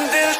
दिल